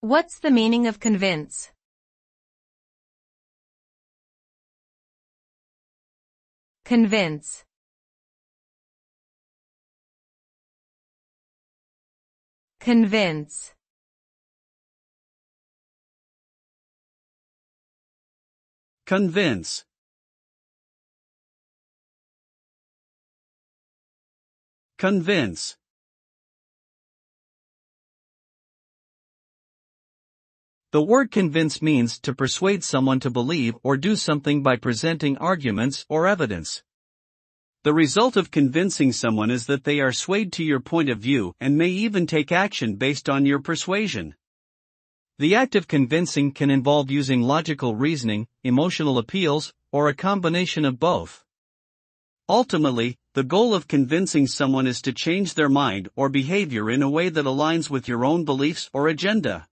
What's the meaning of convince? Convince. Convince. Convince. Convince. The word convince means to persuade someone to believe or do something by presenting arguments or evidence. The result of convincing someone is that they are swayed to your point of view and may even take action based on your persuasion. The act of convincing can involve using logical reasoning, emotional appeals, or a combination of both. Ultimately, the goal of convincing someone is to change their mind or behavior in a way that aligns with your own beliefs or agenda.